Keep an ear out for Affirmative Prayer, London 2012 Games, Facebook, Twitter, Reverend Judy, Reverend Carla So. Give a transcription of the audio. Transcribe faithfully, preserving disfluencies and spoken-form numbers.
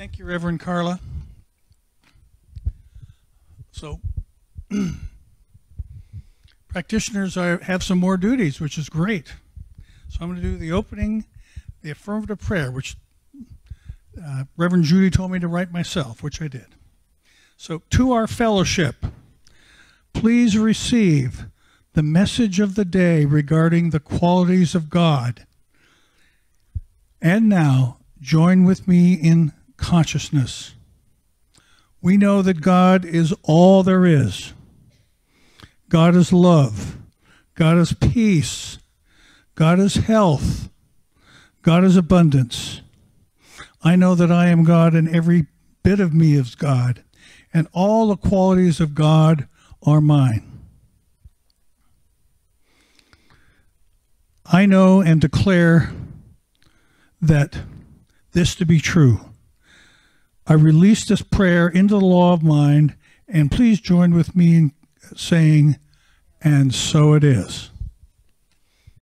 Thank you, Reverend Carla. So, practitioners are, have some more duties, which is great. So I'm going to do the opening, the affirmative prayer, which uh, Reverend Judy told me to write myself, which I did. So, to our fellowship, please receive the message of the day regarding the qualities of God. And now, join with me in consciousness. We know that God is all there is. God is love. God is peace. God is health. God is abundance. I know that I am God and every bit of me is God, and all the qualities of God are mine. I know and declare that this to be true. I release this prayer into the law of mind, and please join with me in saying, and so it is.